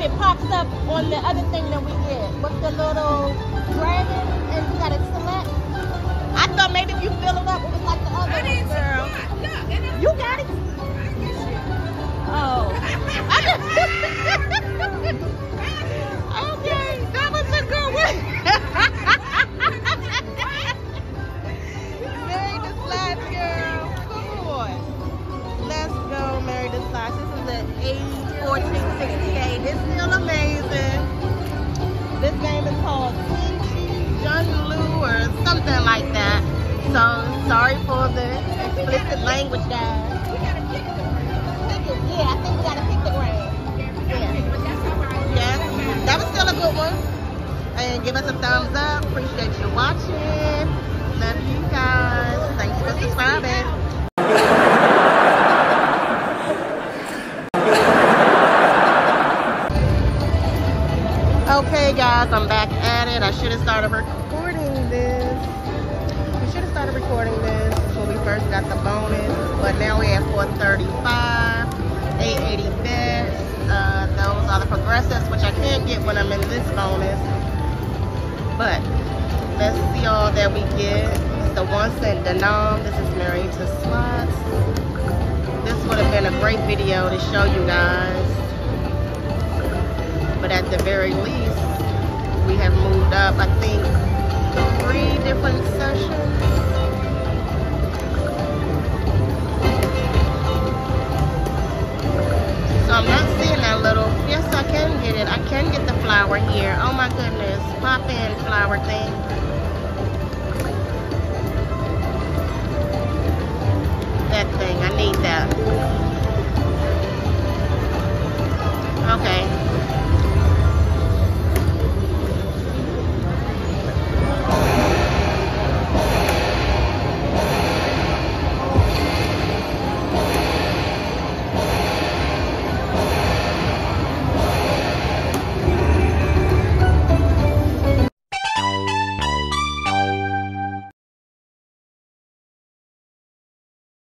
if it pops up on the other thing that we did with the little dragon and you got to select. I thought maybe if you fill it up, it was like the other one, girl. Look, you got it? Oh. Okay, that was a good one. Married to Slots, girl. Come on. Let's go, Married to Slots. This is an 1468. It's still amazing. This game is called Tian Ci Jin Lu or something like that. So sorry for the explicit language, guys. We gotta pick the grade. Yeah, I think we gotta pick the grade. Yeah. Yeah. That was still a good one. And give us a thumbs up. Appreciate you watching. Love you guys. Thanks for subscribing. Okay guys, I'm back at it. I should have started recording this. We should have started recording this when we first got the bonus, but now we have 435, 880 bets. Those are the progressives, which I can't get when I'm in this bonus. But let's see all that we get. It's the 1 cent denom. This is Married to Slots. This would have been a great video to show you guys. But at the very least, we have moved up, I think, 3 different sessions. So I'm not seeing that little, yes I can get it. I can get the flower here. Oh my goodness, pop in flower thing.